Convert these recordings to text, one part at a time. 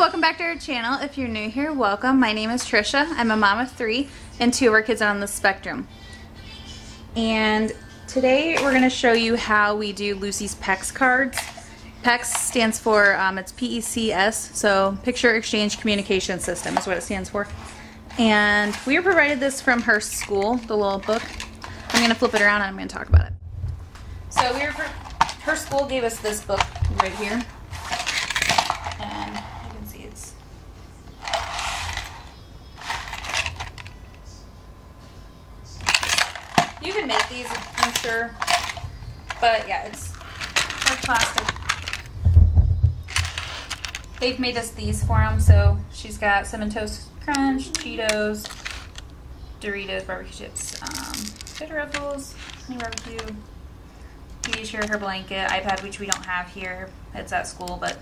welcome back to our channel. If you're new here, welcome. My name is Trisha. I'm a mom of 3 and 2 of our kids are on the spectrum. And today we're going to show you how we do Lucy's PECS cards. PECS stands for, it's PECS, so Picture Exchange Communication System is what it stands for. And we were provided this from her school, the little book. I'm going to flip it around and I'm going to talk about it. So we were, her school gave us this book right here. And you can see it's you can make these, I'm sure, but yeah, it's plastic. They've made us these for them, so she's got Cinnamon Toast Crunch, Cheetos, Doritos, barbecue chips, Bitter Ruffles, honey barbecue, beauty chair, her blanket, iPad, which we don't have here, it's at school, but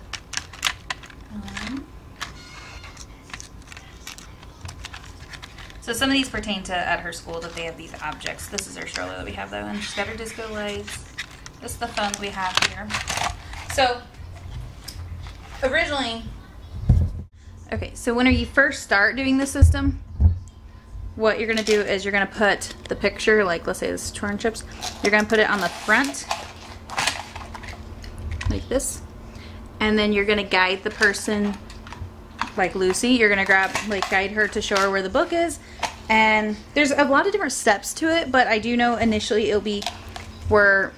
so some of these pertain to at her school that they have these objects. This is her stroller that we have though, and she's got her disco lights. This is the phone we have here. So originally, okay, so when you first start doing this system, what you're gonna do is you're gonna put the picture, like let's say this corn chips, you're gonna put it on the front like this. And then you're gonna guide the person, like Lucy, you're gonna grab, like guide her to show her where the book is. And there's a lot of different steps to it, but I do know initially it'll be where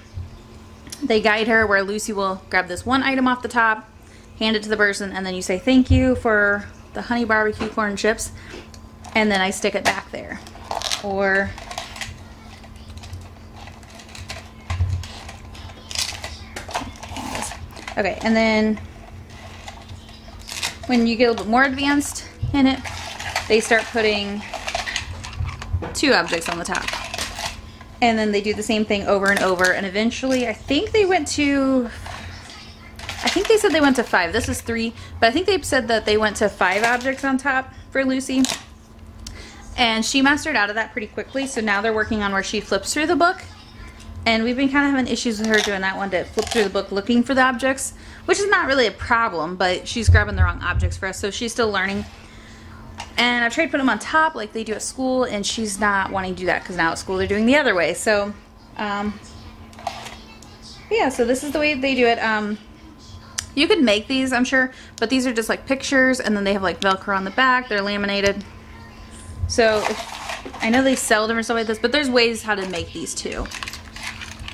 they guide her, where Lucy will grab this one item off the top, hand it to the person, and then you say, thank you for the honey barbecue corn chips, and then I stick it back there. Or okay, and then when you get a little bit more advanced in it, they start putting 2 objects on the top. And then they do the same thing over and over, and eventually I think they said they went to 5. This is 3, but I think they said that they went to 5 objects on top for Lucy. And she mastered out of that pretty quickly, so now they're working on where she flips through the book. And we've been kind of having issues with her doing that one to flip through the book looking for the objects, which is not really a problem, but she's grabbing the wrong objects for us, so she's still learning. And I tried to put them on top like they do at school, and she's not wanting to do that because now at school they're doing the other way. So, yeah, so this is the way they do it. You could make these, I'm sure, but these are just like pictures, and then they have like Velcro on the back. They're laminated. So I know they sell them or something like this, but there's ways how to make these too.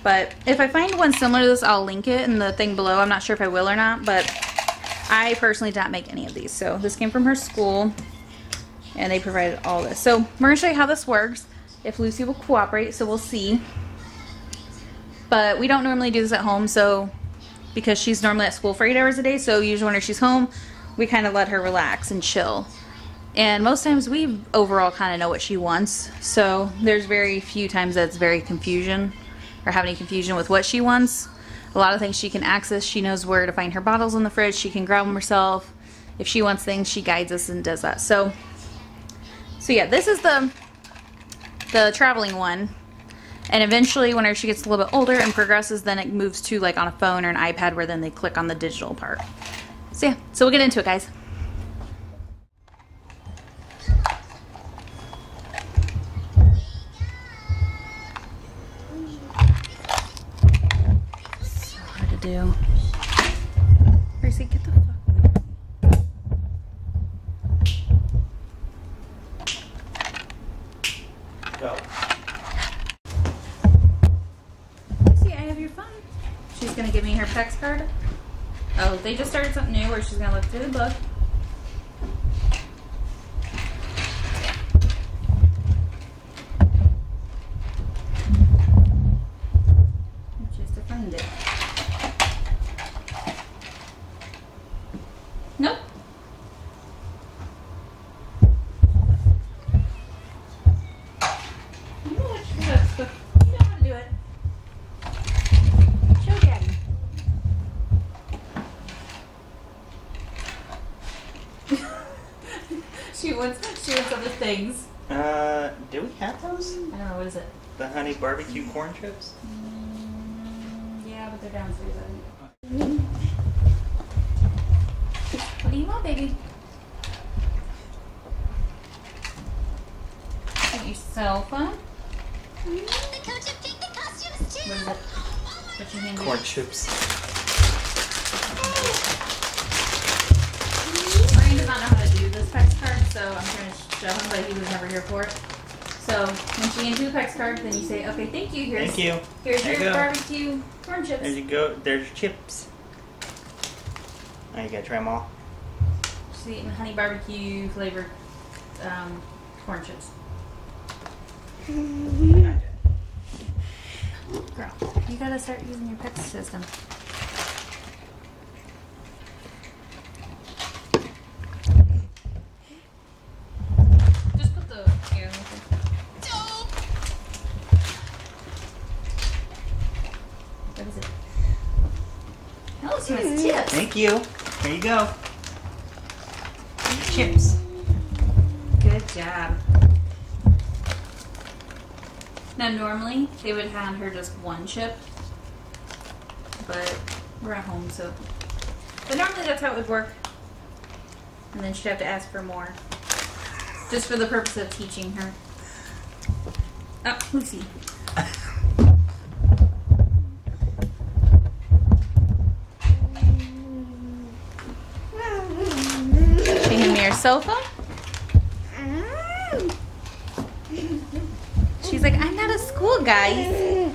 But if I find one similar to this, I'll link it in the thing below. I'm not sure if I will or not, but I personally did not make any of these. So this came from her school, and they provided all this. So we're gonna show you how this works, if Lucy will cooperate, so we'll see. But we don't normally do this at home, so because she's normally at school for 8 hours a day, so usually when she's home, we kind of let her relax and chill. And most times we overall kind of know what she wants, so there's very few times that's very confusion. Or have any confusion with what she wants. A lot of things she can access. She knows where to find her bottles in the fridge. She can grab them herself. If she wants things, she guides us and does that. So yeah, this is the traveling one. And eventually, whenever she gets a little bit older and progresses, then it moves to like on a phone or an iPad where then they click on the digital part. So yeah, so we'll get into it, guys. Do. Percy, get the fuck. Go. See, I have your phone. She's gonna give me her PECS card. Oh, they just started something new where she's gonna look through the book. She wants other things. Do we have those? I don't know, what is it? The honey barbecue corn chips? Yeah, but they're downstairs, I think. What do you want, baby? Get your cell phone. What you hand corn chips. Brian does not know how to do this PECS card, so I'm trying to show him, but he was never here for it. So once you hand you the PECS card, then you say, "Okay, thank you. Here's your barbecue corn chips." There you go. There's your chips. Now you gotta try them all. She's eating honey barbecue flavored corn chips. Girl, you gotta start using your PECS system. Just put the air in the thing. What is it? That looks nice chips. Thank you. There you go. Chips. Good job. Now normally they would hand her just one chip, but we're at home, so. But normally that's how it would work, and then she'd have to ask for more, just for the purpose of teaching her. Oh, Lucy. Should you hand me your cell phone? She's like, I'm not at school, guys.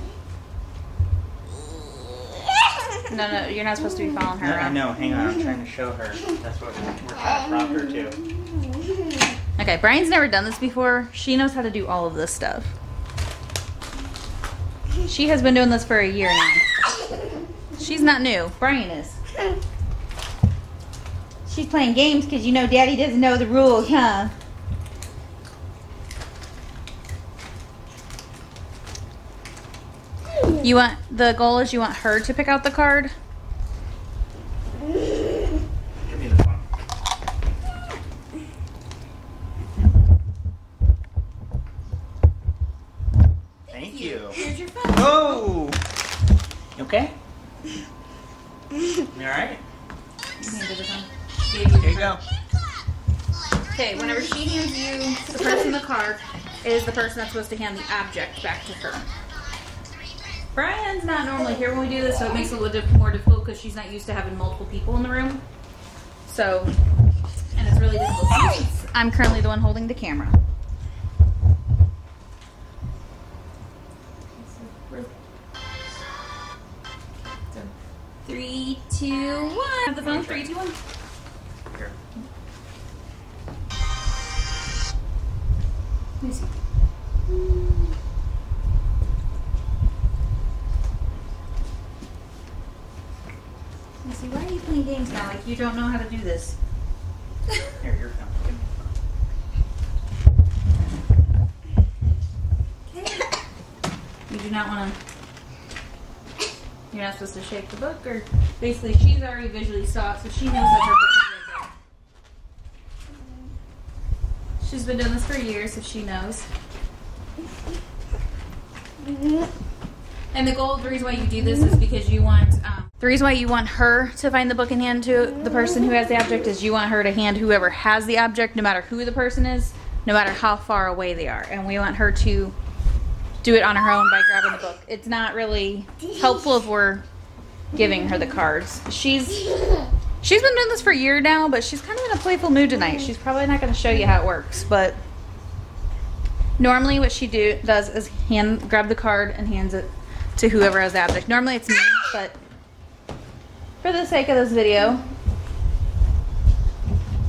No, no, you're not supposed to be following her around. No, hang on, I'm trying to show her. That's what we're trying to prop her to. Okay, Brian's never done this before. She knows how to do all of this stuff. She has been doing this for a year now. She's not new. Brian is. She's playing games because you know Daddy doesn't know the rules, huh? You want, the goal is you want her to pick out the card? Give me this one. Thank you. Here's your phone. Oh! You okay? You alright? There you go. Okay, whenever she hands you the person the card, is the person that's supposed to hand the object back to her. Brian's not normally here when we do this, so it makes it a little bit more difficult because she's not used to having multiple people in the room. So, and it's really difficult. I'm currently the one holding the camera. So, 3, 2, 1. Have the phone. 3, 2, 1. Here. Let me see. Lucy, why are you playing games now? Like you don't know how to do this. Here, you're coming. Okay. You do not want to. You're not supposed to shake the book, or basically she's already visually saw it, so she knows that her book is right there. She's been doing this for years, so she knows. And the goal, the reason why you do this is because you want. The reason why you want her to find the book and hand to the person who has the object is you want her to hand whoever has the object, no matter who the person is, no matter how far away they are. And we want her to do it on her own by grabbing the book. It's not really helpful if we're giving her the cards. She's been doing this for a year now, but she's kind of in a playful mood tonight. She's probably not going to show you how it works, but normally what she does is grab the card and hands it to whoever has the object. Normally it's me, but for the sake of this video.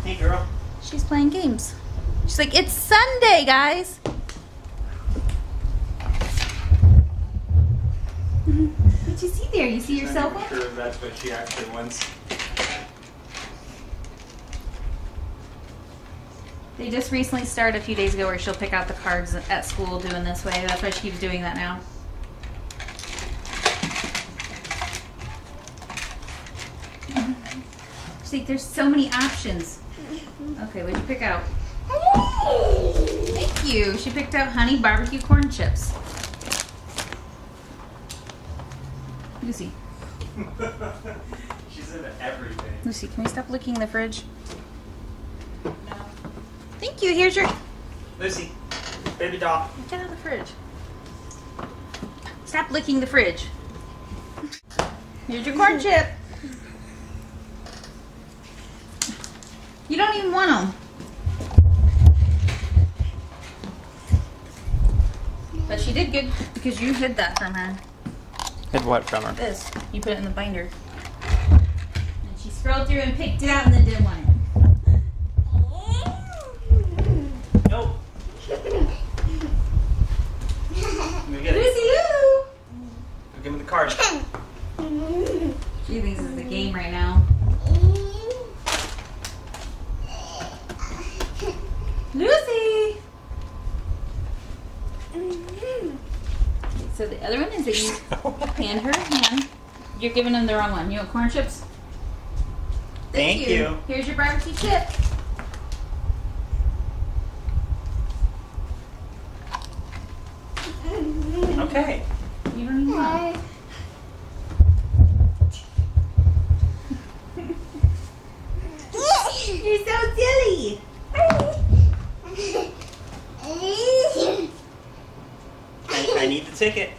Hey girl. She's playing games. She's like, it's Sunday, guys. What'd you see there? You see yourself? I'm sure that's what she actually wants. They just recently started a few days ago where she'll pick out the cards at school doing this way. That's why she keeps doing that now. There's so many options. Okay, what'd you pick out? Thank you. She picked out honey barbecue corn chips. Lucy. She's mix into everything. Lucy, can you stop licking the fridge? No. Thank you. Here's your... Lucy, baby doll. Get out of the fridge. Stop licking the fridge. Here's your corn chip. You don't even want them. But she did good because you hid that from her. Hid what from her? This. You put it in the binder. And she scrolled through and picked it out and then didn't want it. Nope. Lucy Lou! Give me the card. She thinks it's a game right now. Lucy! So the other one is that you hand her hand. You're giving them the wrong one. You want corn chips? Thank you. Here's your barbecue chip. Okay. You don't even want it. You're so silly. I need the ticket.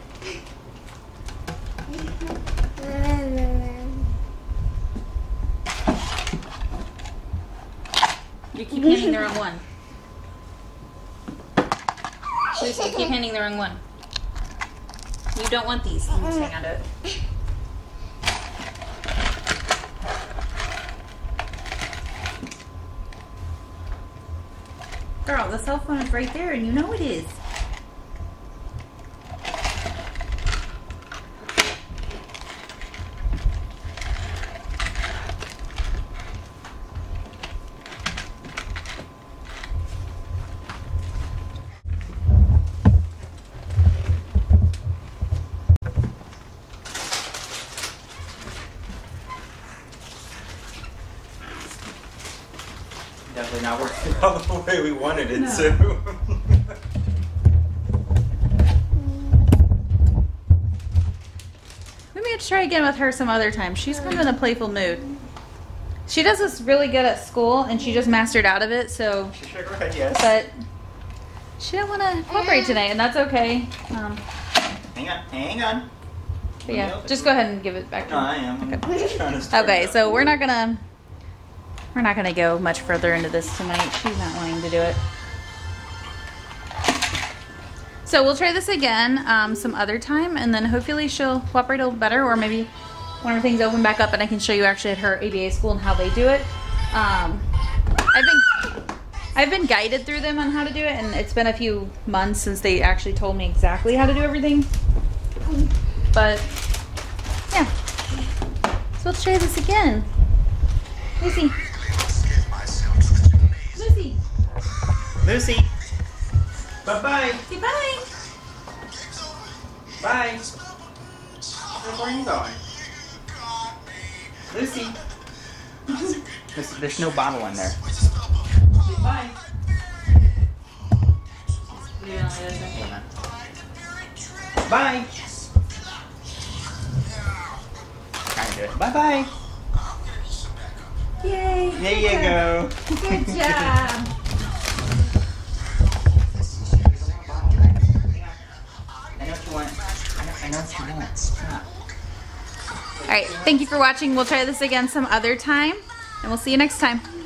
You keep handing the wrong one. Lucy, you keep handing the wrong one. You don't want these. I'm just hang on to it. Girl, the cell phone is right there, and you know it is. Definitely not working out the way we wanted it to. We may have to try again with her some other time. She's kind of in a playful mood. She does this really good at school, and she just mastered out of it, so... She should write, yes. But she didn't want to cooperate today, and that's okay. Hang on. But yeah, just go ahead and give it back to her. I am. Okay, so we're not gonna go much further into this tonight. She's not wanting to do it. So we'll try this again some other time, and then hopefully she'll cooperate a little better, or maybe when everything's open back up and I can show you actually at her ABA school and how they do it. I've been guided through them on how to do it, and it's been a few months since they actually told me exactly how to do everything. But yeah, so let's try this again. Lucy. Lucy. Bye-bye. Goodbye. Bye. Where are you going? Lucy. There's no bottle in there. Bye. Bye. Trying to do it. Bye-bye. Yay. There you go. Good job. All right, thank you for watching. We'll try this again some other time, and we'll see you next time.